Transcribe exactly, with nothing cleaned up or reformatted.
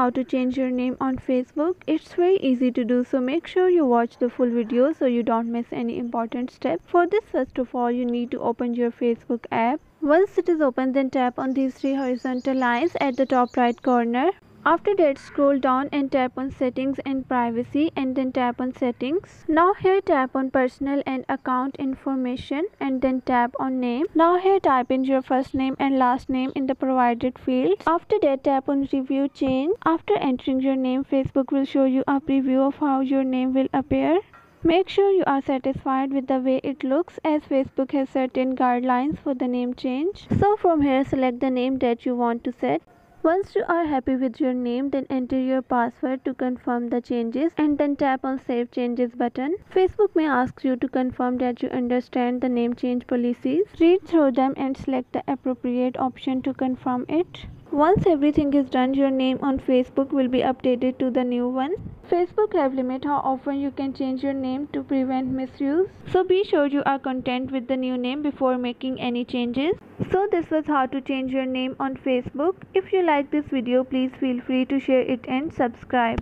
how to change your name on Facebook. It's very easy to do, so make sure you watch the full video so you don't miss any important step. For this, first of all, you need to open your Facebook app. Once it is open, then tap on these three horizontal lines at the top right corner. After that, scroll down and tap on settings and privacy, and then tap on settings. Now here tap on personal and account information, and then tap on name. Now here type in your first name and last name in the provided fields. After that, tap on review change. After entering your name, Facebook will show you a preview of how your name will appear. Make sure you are satisfied with the way it looks, as Facebook has certain guidelines for the name change. So from here, select the name that you want to set. Once you are happy with your name, then enter your password to confirm the changes, and then tap on Save Changes button. Facebook may ask you to confirm that you understand the name change policies. Read through them and select the appropriate option to confirm it. Once everything is done, your name on Facebook will be updated to the new one. Facebook have limit how often you can change your name to prevent misuse. So be sure you are content with the new name before making any changes. So this was how to change your name on Facebook. If you like this video, please feel free to share it and subscribe.